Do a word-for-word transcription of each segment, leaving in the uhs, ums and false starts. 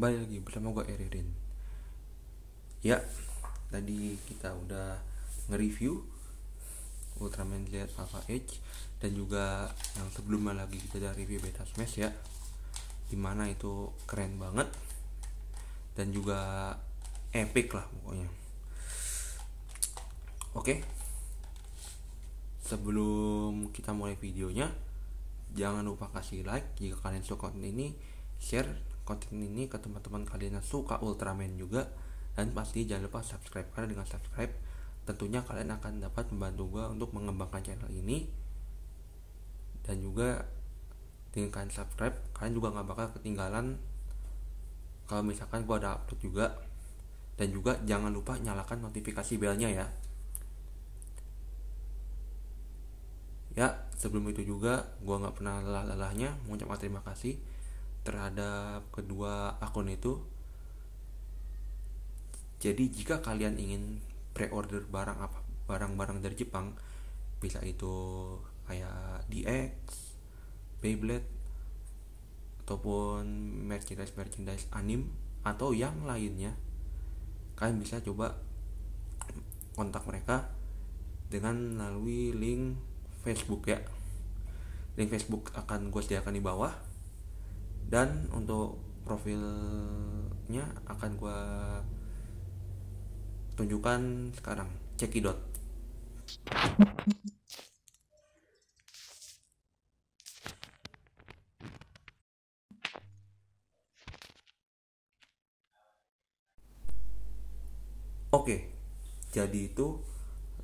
Kembali lagi bersama gue Eririn. Ya, tadi kita udah nge-review Ultraman Z Alpha Edge, dan juga yang sebelumnya lagi kita udah review Beta Smash ya, dimana itu keren banget dan juga epic lah pokoknya. Oke, sebelum kita mulai videonya, jangan lupa kasih like jika kalian suka konten ini, share konten ini ke teman-teman kalian yang suka Ultraman juga, dan pasti jangan lupa subscribe, karena dengan subscribe tentunya kalian akan dapat membantu gue untuk mengembangkan channel ini, dan juga dengan kalian subscribe kalian juga nggak bakal ketinggalan kalau misalkan gue ada upload juga, dan juga jangan lupa nyalakan notifikasi belnya ya. Ya, sebelum itu juga gue nggak pernah lelah-lelahnya mengucapkan terima kasih terhadap kedua akun itu. Jadi jika kalian ingin pre-order barang apa barang-barang dari Jepang, bisa itu kayak D X, Beyblade, ataupun merchandise-merchandise anime atau yang lainnya, kalian bisa coba kontak mereka dengan melalui link Facebook ya. Link Facebook akan gue sediakan di bawah, dan untuk profilnya akan gue tunjukkan sekarang. Cekidot. Oke, jadi itu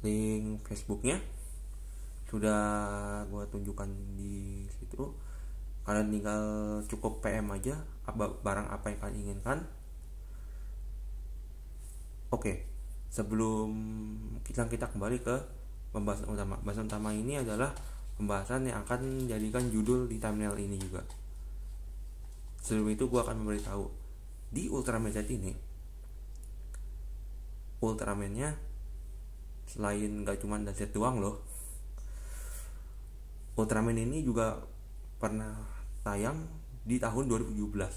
link Facebooknya sudah gue tunjukkan di situ. Kalian tinggal cukup P M aja barang apa yang kalian inginkan. Oke, sebelum kita kita kembali ke pembahasan utama, pembahasan utama ini adalah pembahasan yang akan menjadikan judul di thumbnail ini juga. Sebelum itu gue akan memberitahu di Ultraman Z ini, Ultramannya selain gak cuma Z doang loh. Ultraman ini juga pernah tayang di tahun dua ribu tujuh belas.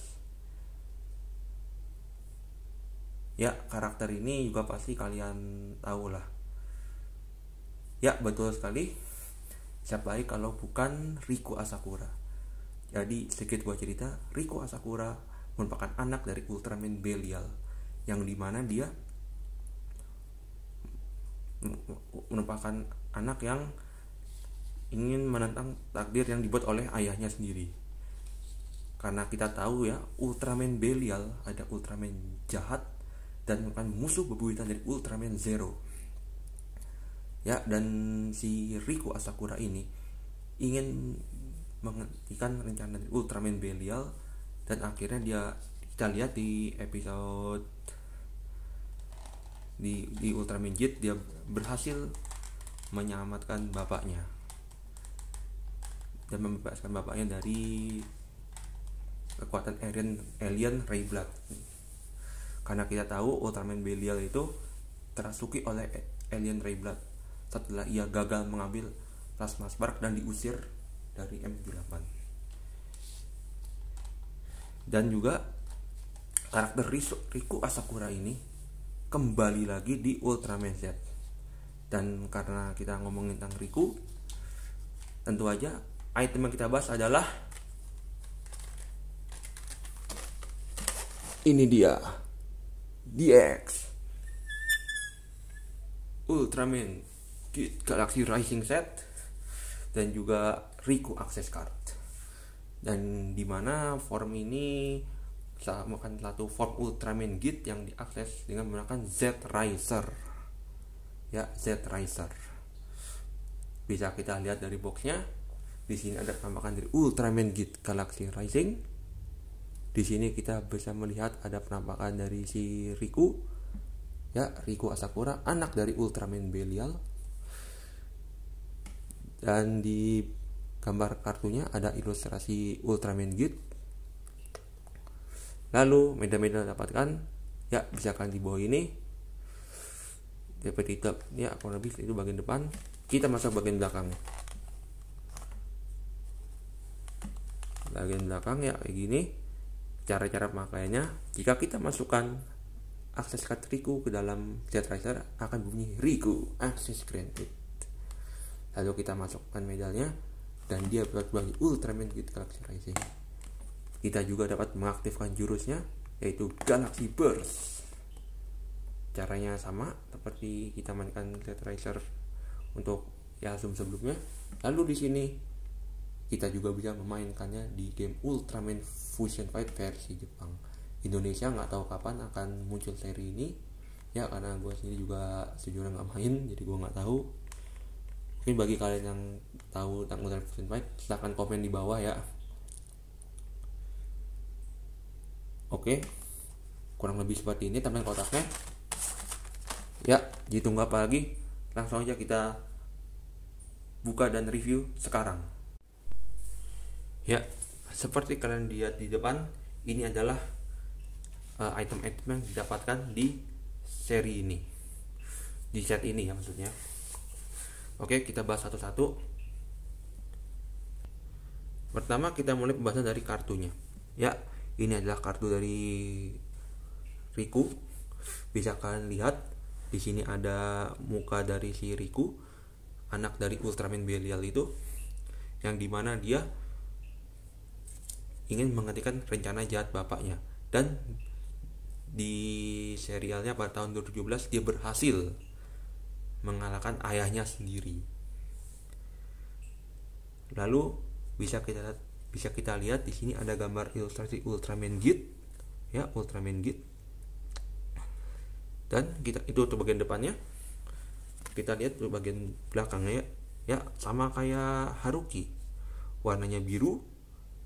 Ya, karakter ini juga pasti kalian tahu lah. Ya, betul sekali. Siapa lagi kalau bukan Riku Asakura. Jadi, sedikit gua cerita, Riku Asakura merupakan anak dari Ultraman Belial, yang dimana dia merupakan anak yang ingin menentang takdir yang dibuat oleh ayahnya sendiri. Karena kita tahu ya, Ultraman Belial ada Ultraman jahat dan merupakan musuh bebuyutan dari Ultraman Zero. Ya, dan si Riku Asakura ini ingin menghentikan rencana dari Ultraman Belial, dan akhirnya dia kita lihat di episode di di Ultraman Geed dia berhasil menyelamatkan bapaknya dan membebaskan bapaknya dari kekuatan Alien Alien Ray Blood. Karena kita tahu Ultraman Belial itu terasuki oleh Alien Ray Blood setelah ia gagal mengambil plasma spark dan diusir dari M tujuh puluh delapan. Dan juga karakter Riku Asakura ini kembali lagi di Ultraman Z. Dan karena kita ngomongin tentang Riku, tentu aja item yang kita bahas adalah ini dia, D X Ultraman Geed Galaxy Rising set, dan juga Riku Access Card. Dan dimana form ini merupakan satu form Ultraman Geed yang diakses dengan menggunakan Z Riser. Ya, Z Riser bisa kita lihat dari boxnya. Di sini ada penampakan dari Ultraman Geed Galaxy Rising. Di sini kita bisa melihat ada penampakan dari si Riku, ya, Riku Asakura, anak dari Ultraman Belial. Dan di gambar kartunya ada ilustrasi Ultraman Geed. Lalu medan-medan dapatkan, ya, bisa kalian di bawah ini. Seperti itu, ya, kurang lebih itu bagian depan. Kita masuk bagian belakang. Bagian belakang ya kayak gini, Cara-cara pemakaiannya, jika kita masukkan akses card Riku ke dalam Z Riser akan bunyi Riku Access Granted. Lalu kita masukkan medalnya dan dia dapat bagi Ultraman Geed Galaxy Rising. Kita juga dapat mengaktifkan jurusnya yaitu Galaxy Burst. Caranya sama seperti kita mainkan Z Riser untuk ya sebelum-sebelumnya. Lalu di sini kita juga bisa memainkannya di game Ultraman Fusion Fight versi Jepang. Indonesia nggak tahu kapan akan muncul seri ini ya, karena gue sendiri juga sejujurnya nggak main, jadi gue nggak tahu. Mungkin bagi kalian yang tahu tentang Ultraman Fusion Fight silahkan komen di bawah ya. Oke, kurang lebih seperti ini tampilan kotaknya ya. Ditunggu apa lagi, langsung aja kita buka dan review sekarang. Ya, seperti kalian lihat di depan, ini adalah item-item uh, yang didapatkan di seri ini, di set ini ya maksudnya. Oke, kita bahas satu-satu. Pertama kita mulai pembahasan dari kartunya. Ya, ini adalah kartu dari Riku. Bisa kalian lihat di sini ada muka dari si Riku, anak dari Ultraman Belial itu, yang dimana dia ingin menghentikan rencana jahat bapaknya, dan di serialnya pada tahun dua ribu tujuh belas dia berhasil mengalahkan ayahnya sendiri. Lalu bisa kita bisa kita lihat di sini ada gambar ilustrasi Ultraman Geed ya, Ultraman Geed. Dan kita itu untuk bagian depannya. Kita lihat untuk bagian belakangnya ya, ya sama kayak Haruki. Warnanya biru.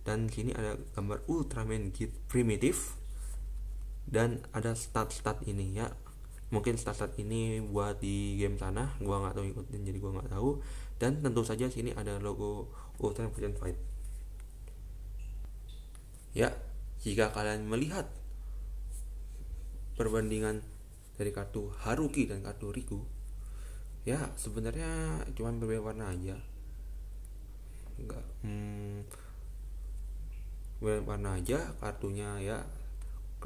Dan sini ada gambar Ultraman Geed Primitive dan ada stat-stat ini ya. Mungkin stat-stat ini buat di game sana, gua nggak tahu ikutin, jadi gua nggak tahu. Dan tentu saja sini ada logo Ultraman Fusion Fight. Ya, jika kalian melihat perbandingan dari kartu Haruki dan kartu Riku, ya sebenarnya cuma berbeda warna aja. Enggak. Hmm, warna aja kartunya ya,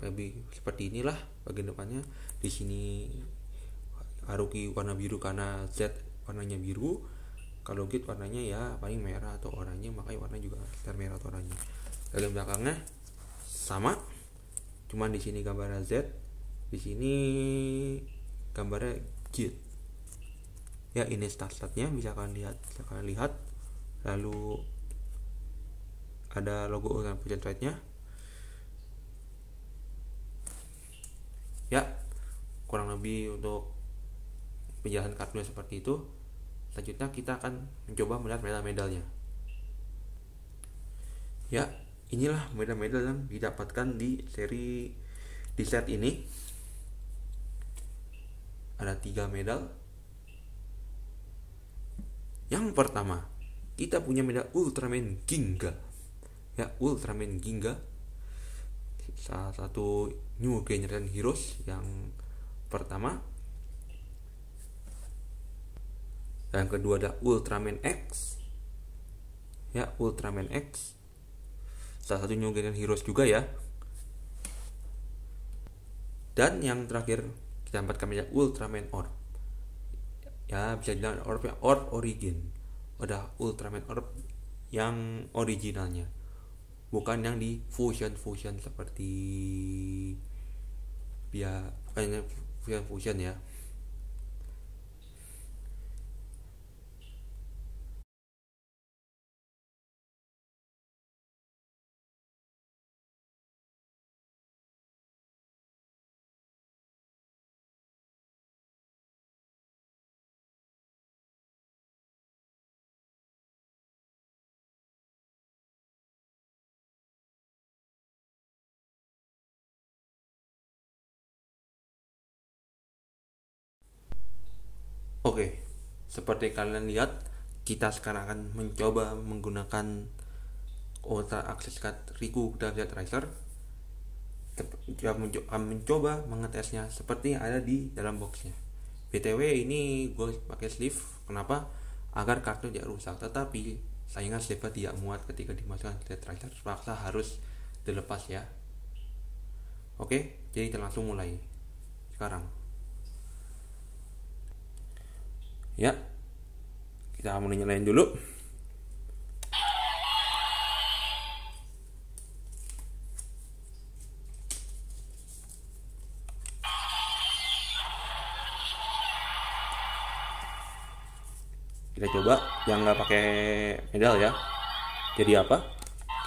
lebih seperti inilah bagian depannya. Di sini Haruki warna biru karena Z warnanya biru. Kalau Geed warnanya ya paling merah atau oranye, makanya warna juga sekitar merah atau oranye. Bagian belakangnya sama, cuman di sini gambarnya Z, di sini gambarnya Geed. Ya ini stat-statnya bisa kalian lihat, bisa kalian lihat. Lalu ada logo Ultraman Fusion Fight-nya. Ya, kurang lebih untuk penjelasan kartunya seperti itu. Selanjutnya kita akan mencoba melihat medal-medalnya. Ya, inilah medal-medal yang didapatkan di seri di set ini. Ada tiga medal. Yang pertama, kita punya medal Ultraman Ginga. Ya, Ultraman Ginga, salah satu new generation heroes yang pertama. Dan kedua ada Ultraman X. Ya, Ultraman X, salah satu new generation heroes juga ya. Dan yang terakhir kita dapatkan meja Ultraman Orb. Ya, bisa dibilang Orb Orb Origin. Ada Ultraman Orb yang originalnya, bukan yang di fusion-fusion seperti ya, kayaknya fusion-fusion ya. Oke, seperti kalian lihat, kita sekarang akan mencoba menggunakan Ultra Access Card Riku dari Z Riser. Kita mencoba mengetesnya seperti ada di dalam boxnya. B T W ini gue pakai sleeve, kenapa? Agar kartu tidak rusak. Tetapi sayangnya sleeve tidak muat ketika dimasukkan Z Riser, terpaksa harus dilepas ya. Oke, jadi kita langsung mulai sekarang. Ya, kita mau nyalain dulu. Kita coba yang nggak pakai pedal ya. Jadi apa?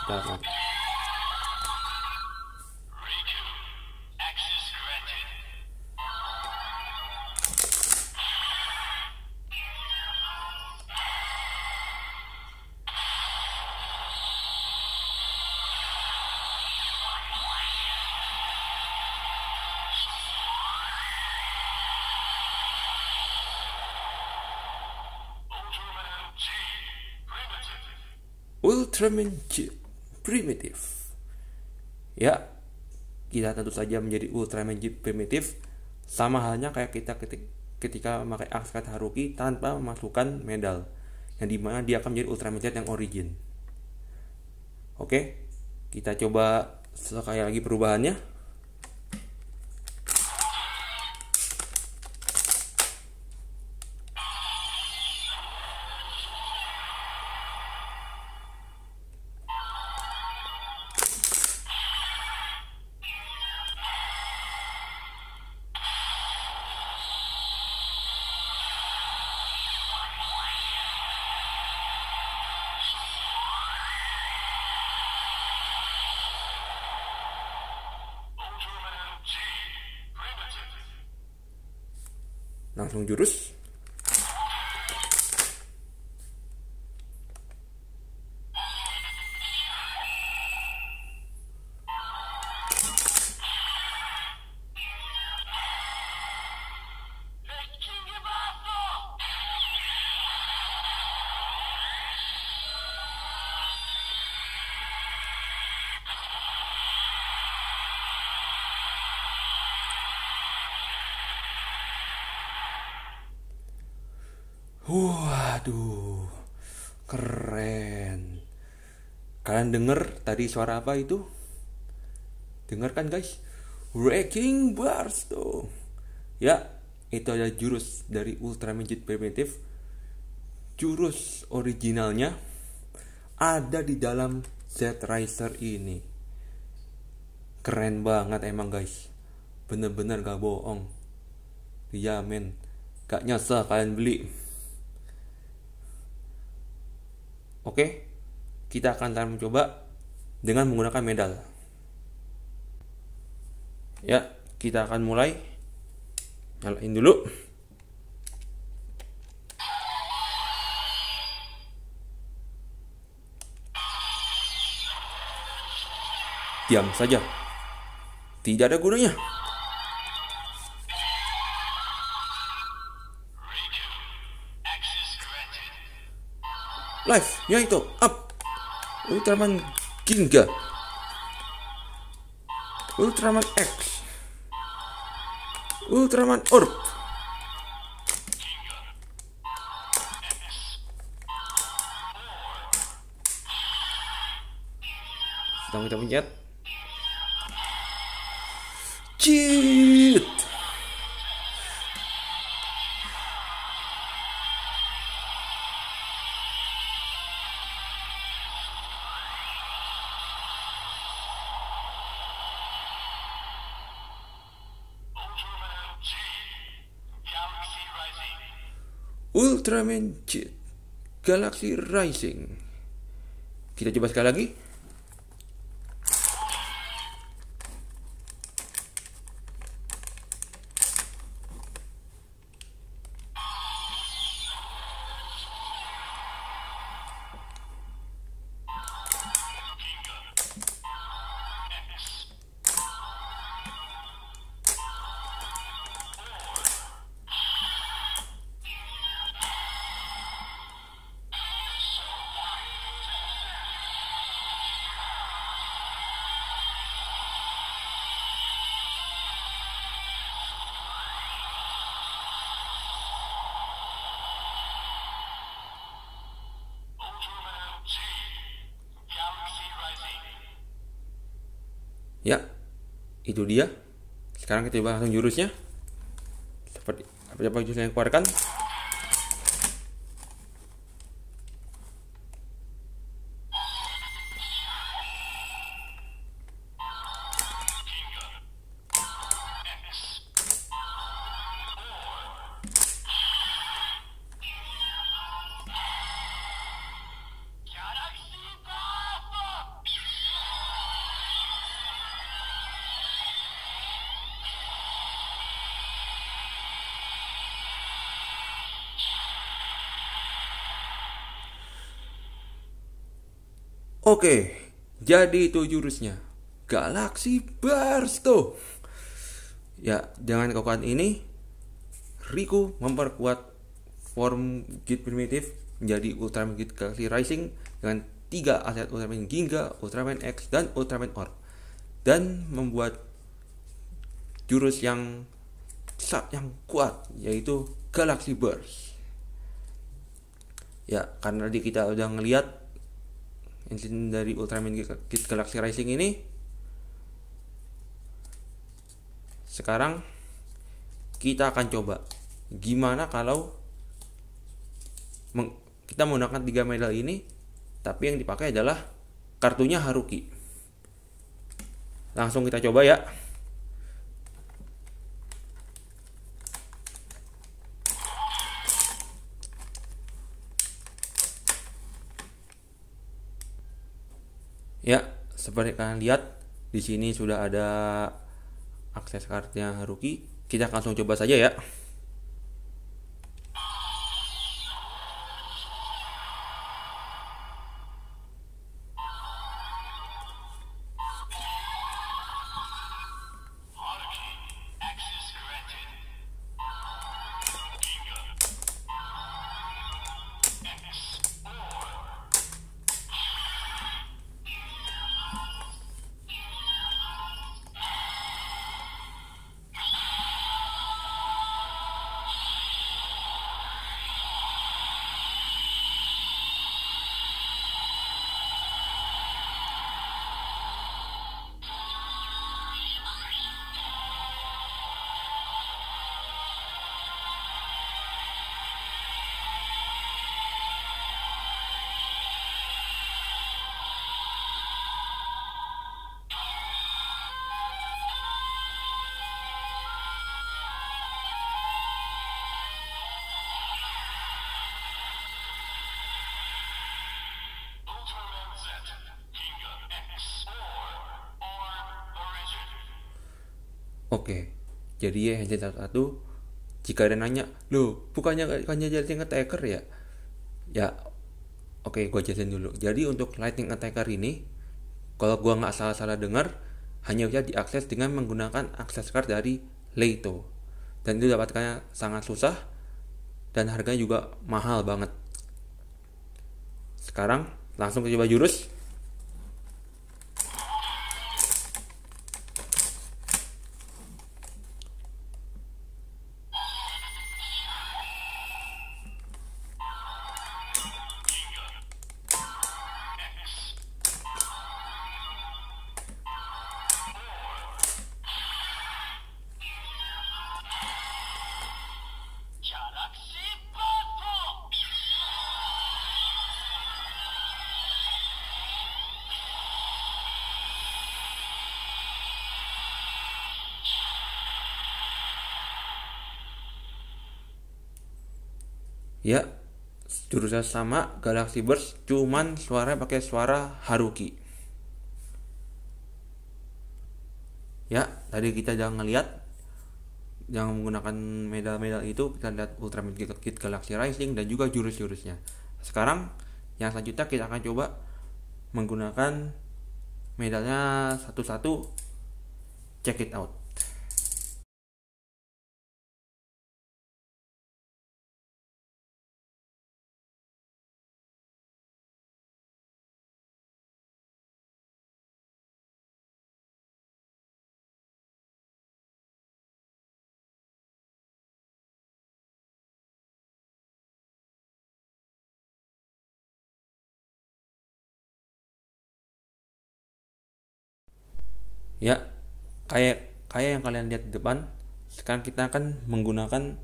Kita akan Ultraman Primitive. Ya, kita tentu saja menjadi Ultraman Geed Primitive. Sama halnya kayak kita ketik, ketika memakai Axe Cut Haruki tanpa memasukkan medal, yang dimana dia akan menjadi Ultraman Z yang origin. Oke, kita coba sekali lagi perubahannya. Langsung jurus. Waduh, keren. Kalian denger tadi suara apa itu? Dengar kan guys? Wrecking Burst tuh. Ya, itu ada jurus dari Ultraman Geed Primitive. Jurus originalnya ada di dalam Z Riser ini. Keren banget emang guys. Bener-bener gak bohong. Iya men, gak nyesel kalian beli. Oke, kita akan mencoba dengan menggunakan medal. Ya, kita akan mulai. Nyalain dulu. Diam saja. Tidak ada gunanya. Live, ya itu, up. Ultraman Ginga, Ultraman X, Ultraman Orb sedang kita pencet. Cheat. Ultraman Geed Galaxy Rising. Kita coba sekali lagi. Ya, Itu dia. Sekarang kita coba langsung jurusnya. Seperti apa jurusnya yang keluarkan. Oke, jadi itu jurusnya Galaxy Burst tuh. Ya, dengan kekuatan ini Riku memperkuat form Geed primitif menjadi Ultraman Geed Galaxy Rising dengan tiga aset Ultraman Ginga, Ultraman X, dan Ultraman Orb, dan membuat jurus yang yang kuat yaitu Galaxy Burst. Ya, karena tadi kita udah ngelihat insiden dari Ultraman Geed Galaxy Rising ini, sekarang kita akan coba gimana kalau kita menggunakan tiga medal ini, tapi yang dipakai adalah kartunya Haruki. Langsung kita coba ya. Ya, seperti kalian lihat di sini sudah ada akses kartunya Haruki. Kita langsung coba saja ya. Oke, jadi ya handset satu, jika ada nanya, loh bukannya kan jelasin attacker ya? Ya, oke, gue jelasin dulu. Jadi untuk lightning attacker ini, kalau gue nggak salah-salah dengar, hanya bisa diakses dengan menggunakan akses card dari Leito, dan itu dapatkannya sangat susah dan harganya juga mahal banget. Sekarang langsung coba jurus. Ya, jurusnya sama Galaxy Burst, cuman suaranya pakai suara Haruki. Ya, tadi kita jangan ngeliat yang menggunakan medal-medal itu, kita lihat Ultraman Geed Galaxy Rising dan juga jurus-jurusnya. Sekarang yang selanjutnya kita akan coba menggunakan medalnya satu-satu. Check it out. Ya, kayak kayak yang kalian lihat di depan. Sekarang kita akan menggunakan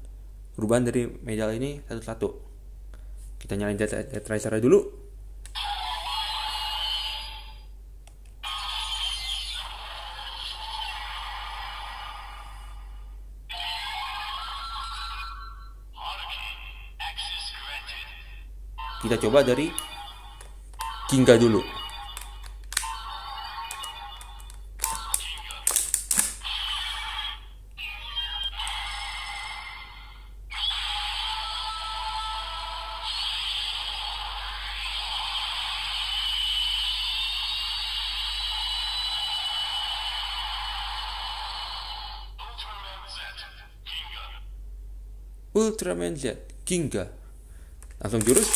perubahan dari medial ini satu-satu. Kita nyalain Z Riser dulu. Kita coba dari Ginga dulu. Ultraman Z Ginga. Langsung jurus.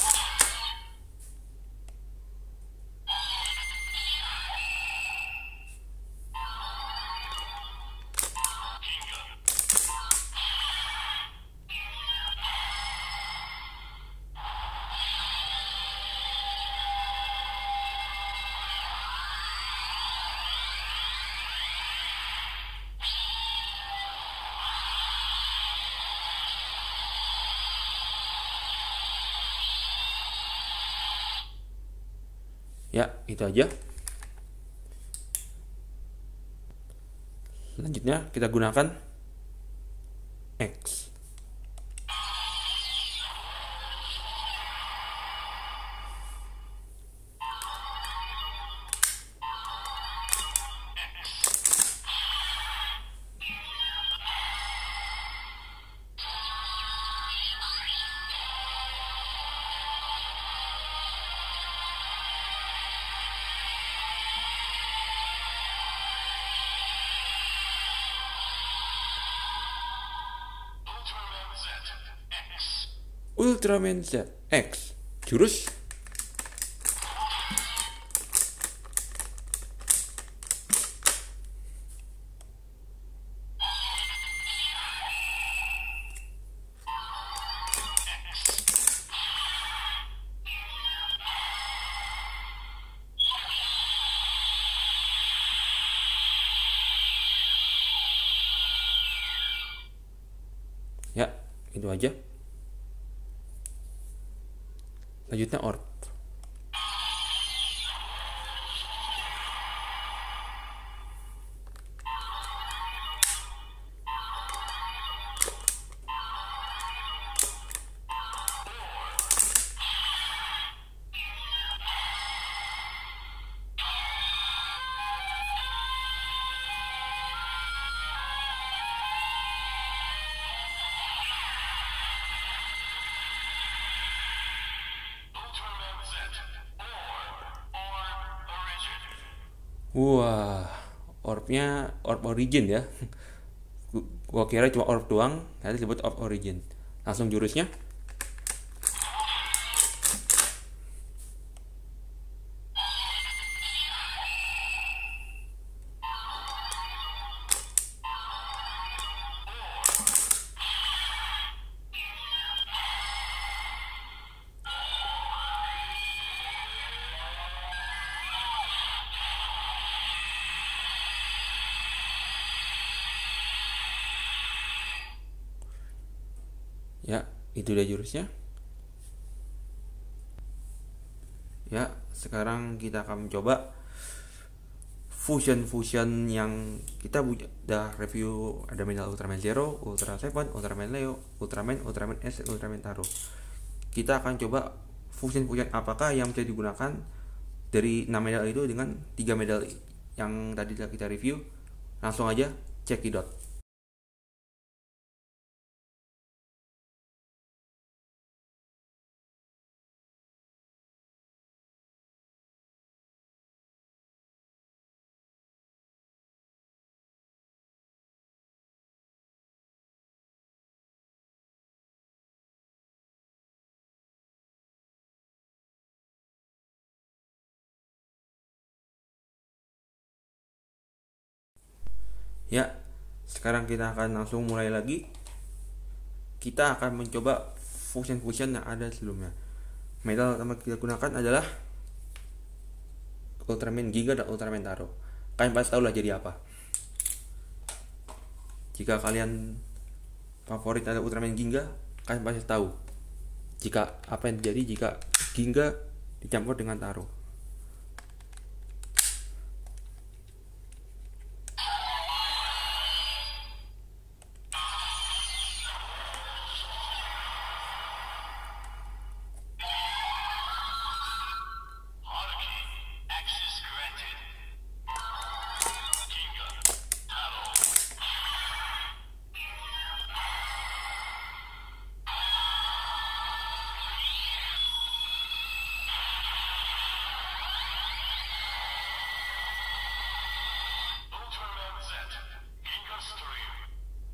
Ya, itu aja. Selanjutnya kita gunakan X. Ultraman Z X jurus. Ya, itu aja. Lanjutnya Orb. Wah, orbnya orb origin ya. Gua kira cuma orb doang, nanti disebut orb origin. Langsung jurusnya. Ya, itu dia jurusnya. Ya, sekarang kita akan mencoba fusion-fusion yang kita udah review. Ada mineral Ultraman Zero, Ultraman Seven, Ultraman Leo, Ultraman, Ultraman S, dan Ultraman Taro. Kita akan coba fusion-fusion apakah yang bisa digunakan dari enam mineral itu dengan tiga mineral yang tadi kita review. Langsung aja cekidot. Ya, sekarang kita akan langsung mulai lagi. Kita akan mencoba fusion-fusion yang ada sebelumnya. Metal yang kita gunakan adalah Ultraman Geed dan Ultraman Taro. Kalian pasti tahu lah jadi apa. Jika kalian favorit ada Ultraman Ginga, kalian pasti tahu jika apa yang terjadi jika Ginga dicampur dengan Taro.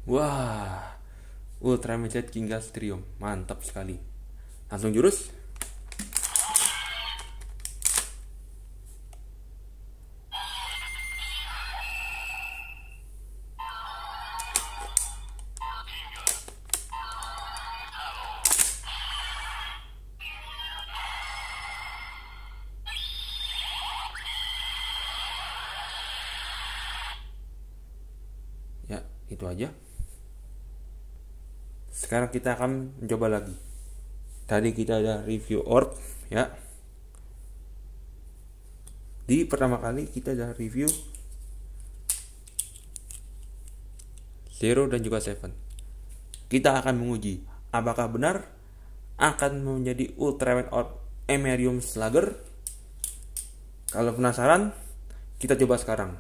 Wah, Ultraman Z Ginga Strium, mantap sekali. Langsung jurus. Ya, itu aja. Sekarang kita akan mencoba lagi. Tadi kita ada review orb ya. Di pertama kali kita ada review Zero dan juga Seven. Kita akan menguji apakah benar akan menjadi Ultraman Orb Emerium Slugger. Kalau penasaran, kita coba sekarang.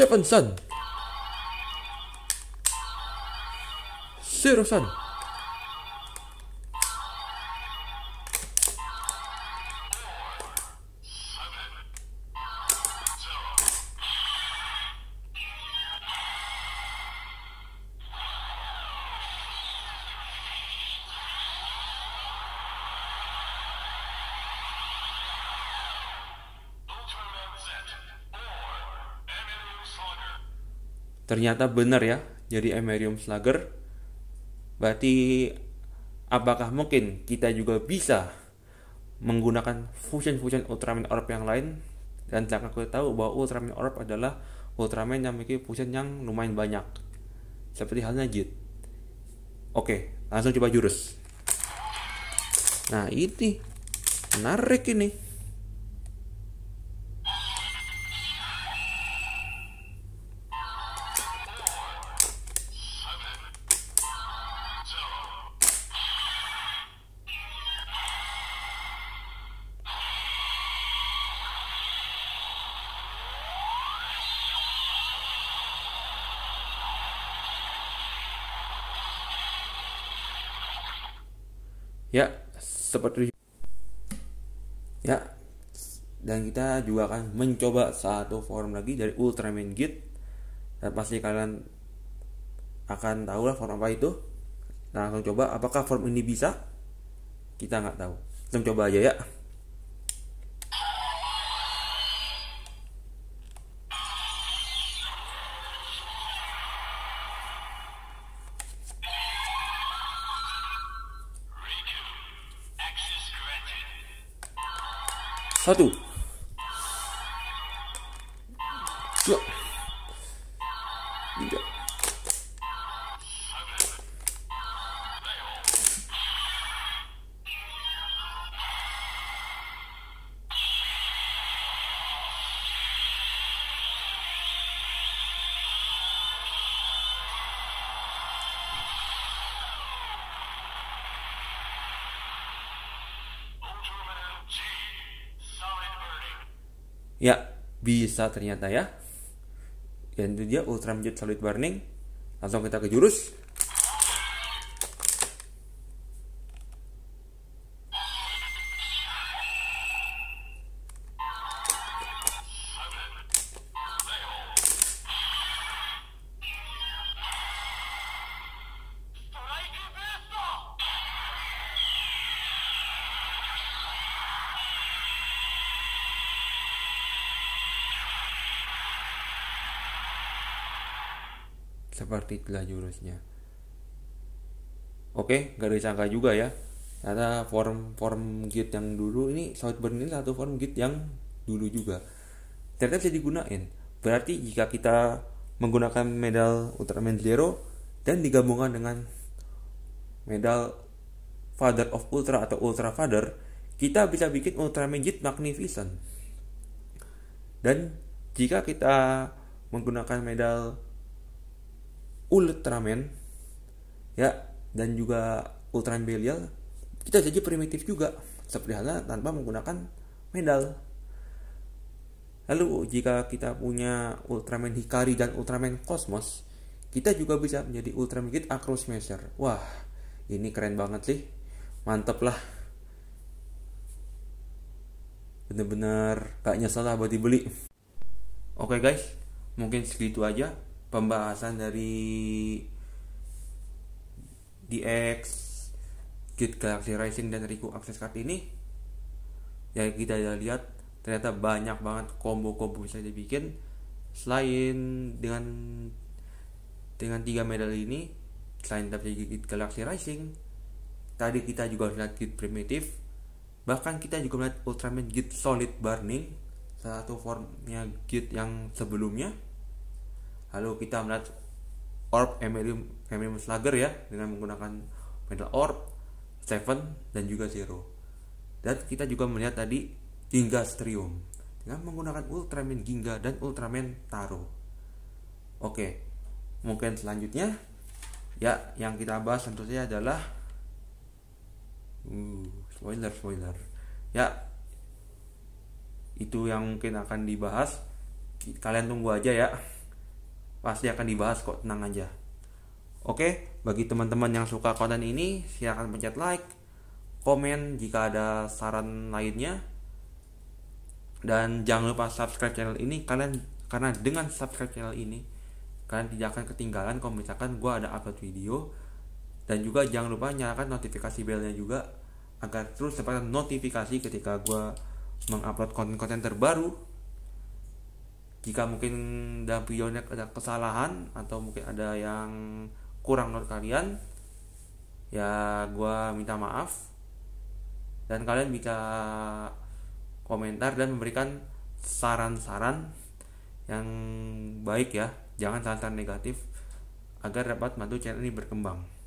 Seven Sun, Zero Sun, ternyata benar ya, jadi Emerium Slugger. Berarti apakah mungkin kita juga bisa menggunakan fusion-fusion Ultraman Orb yang lain? Dan sekarang kita tahu bahwa Ultraman Orb adalah Ultraman yang memiliki fusion yang lumayan banyak, seperti halnya Geed. Oke, langsung coba jurus. Nah, ini menarik ini. Ya, seperti ya, dan kita juga akan mencoba satu form lagi dari Ultraman Geed, dan pasti kalian akan tahu lah form apa itu. Nah, langsung coba apakah form ini bisa, kita nggak tahu, langsung coba aja ya. Satu, dua, tiga, ya, bisa ternyata ya. Dan itu dia Ultraman Geed Solid Burning. Langsung kita ke jurus. Seperti itulah jurusnya. Oke, gak disangka juga ya, karena form form Geed yang dulu ini, Solid Burning ini satu form Geed yang dulu juga ternyata bisa digunain. Berarti jika kita menggunakan medal Ultraman Zero dan digabungkan dengan medal Father of Ultra atau Ultra Father, kita bisa bikin Ultraman Geed Magnificent. Dan jika kita menggunakan medal Ultraman ya dan juga Ultraman Belial, kita jadi primitif juga seperti halnya tanpa menggunakan medal. Lalu jika kita punya Ultraman Hikari dan Ultraman Kosmos, kita juga bisa menjadi Ultraman Geed Acrosmasher. Wah, ini keren banget sih, mantep lah, bener-bener gak nyesel lah buat dibeli. Oke guys, mungkin segitu aja pembahasan dari D X, Geed Galaxy Rising, dan Riku Access Card ini. Ya kita udah lihat ternyata banyak banget combo-combo bisa dibikin selain dengan dengan tiga medal ini. Selain dari Geed Galaxy Rising tadi, kita juga lihat Geed primitif. Bahkan kita juga melihat Ultraman Geed Solid Burning, salah satu formnya Geed yang sebelumnya. Lalu kita melihat Orb Emerium, Emerium Slugger ya, dengan menggunakan medal Orb, Seven, dan juga Zero. Dan kita juga melihat tadi Ginga Strium dengan menggunakan Ultraman Ginga dan Ultraman Taro. Oke, mungkin selanjutnya ya yang kita bahas tentu saja adalah Uh, spoiler spoiler ya, itu yang mungkin akan dibahas. Kalian tunggu aja ya, pasti akan dibahas kok, tenang aja. Oke, bagi teman-teman yang suka konten ini silahkan pencet like, komen jika ada saran lainnya, dan jangan lupa subscribe channel ini kalian, karena dengan subscribe channel ini kalian tidak akan ketinggalan kalau misalkan gue ada upload video. Dan juga jangan lupa nyalakan notifikasi belnya juga agar terus dapat notifikasi ketika gue mengupload konten-konten terbaru. Jika mungkin dalam videonya ada kesalahan atau mungkin ada yang kurang menurut kalian, ya gue minta maaf. Dan kalian bisa komentar dan memberikan saran-saran yang baik ya, jangan saran-saran negatif, agar dapat membantu channel ini berkembang.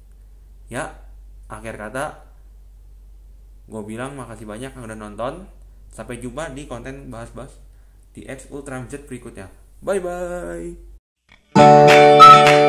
Ya, akhir kata gue bilang makasih banyak yang udah nonton. Sampai jumpa di konten bahas-bahas di D X Ultraman Z berikutnya. Bye bye.